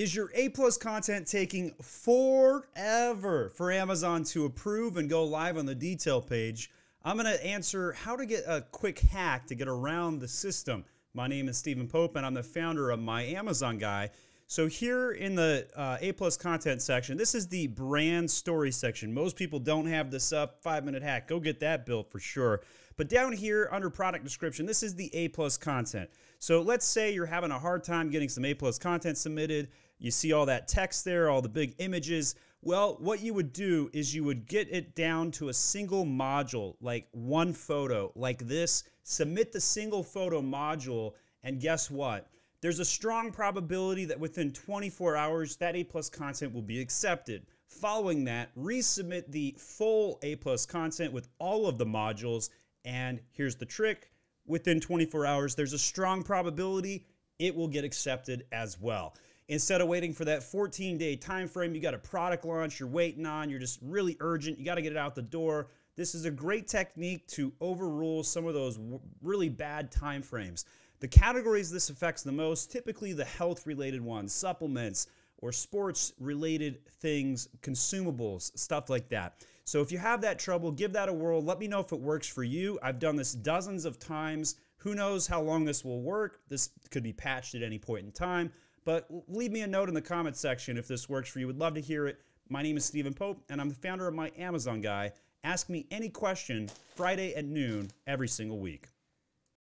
Is your A+ content taking forever for Amazon to approve and go live on the detail page? I'm going to answer how to get a quick hack to get around the system. My name is Steven Pope, and I'm the founder of My Amazon Guy. So here in the A+ content section, this is the brand story section. Most people don't have this up. 5-minute hack. Go get that built for sure. But down here under product description, this is the A+ content. So let's say you're having a hard time getting some A+ content submitted. You see all that text there, all the big images. Well, what you would do is you would get it down to a single module, like one photo, like this. Submit the single photo module, and guess what? There's a strong probability that within 24 hours, that A+ content will be accepted. Following that, resubmit the full A+ content with all of the modules, and here's the trick. Within 24 hours, there's a strong probability it will get accepted as well. Instead of waiting for that 14-day time frame, you got a product launch you're waiting on, you're just really urgent, you got to get it out the door. This is a great technique to overrule some of those really bad time frames. The categories this affects the most, typically the health-related ones, supplements or sports-related things, consumables, stuff like that. So if you have that trouble, give that a whirl. Let me know if it works for you. I've done this dozens of times. Who knows how long this will work? This could be patched at any point in time. But leave me a note in the comments section if this works for you. Would love to hear it. My name is Steven Pope, and I'm the founder of My Amazon Guy. Ask me any question Friday at noon every single week.